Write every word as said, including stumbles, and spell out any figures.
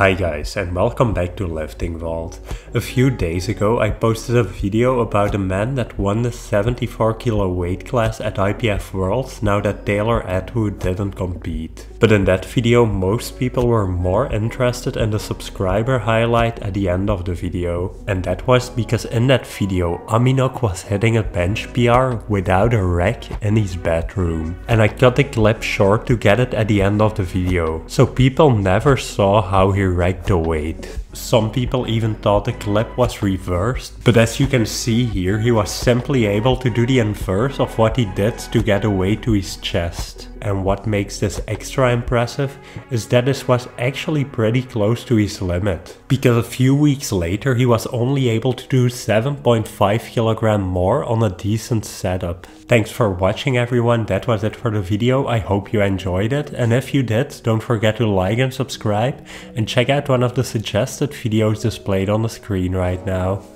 Hi guys, and welcome back to Lifting Vault. A few days ago I posted a video about a man that won the seventy-four kilo weight class at I P F Worlds now that Taylor Atwood didn't compete. But in that video most people were more interested in the subscriber highlight at the end of the video. And that was because in that video Aminok was hitting a bench P R without a rack in his bedroom. And I cut the clip short to get it at the end of the video, so people never saw how he racked the weight. Some people even thought the clip was reversed, but as you can see here, he was simply able to do the inverse of what he did to get the weight to his chest. And what makes this extra impressive is that this was actually pretty close to his limit, because a few weeks later he was only able to do seven point five kilograms more on a decent setup. Thanks for watching everyone, that was it for the video. I hope you enjoyed it, and if you did, don't forget to like and subscribe and check out one of the suggested videos displayed on the screen right now.